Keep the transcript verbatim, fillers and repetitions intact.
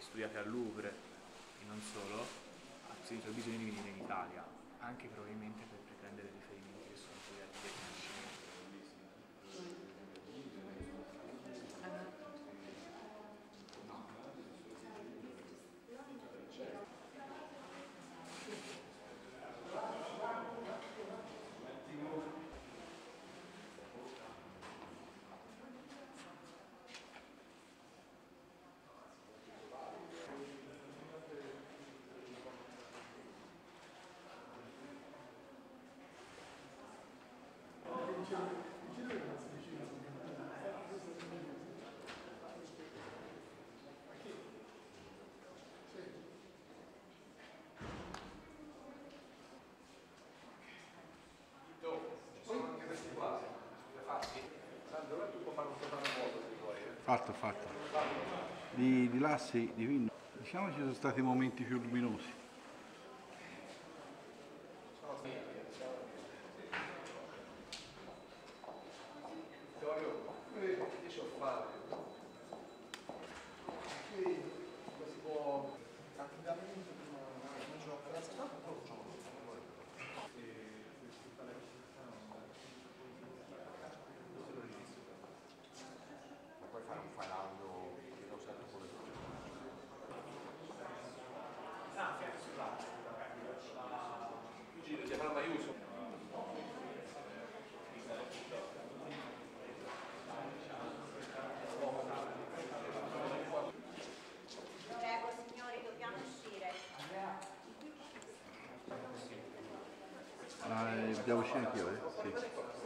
che studiate al Louvre e non solo, sentito il bisogno di venire in Italia, anche probabilmente per prendere riferimenti che sono quelli del Rinascimento. Fatto, fatto. Di, di là sì, di Vinno. Diciamo ci sono stati momenti più luminosi. Ah, devo uscire anch'io, eh? Sì.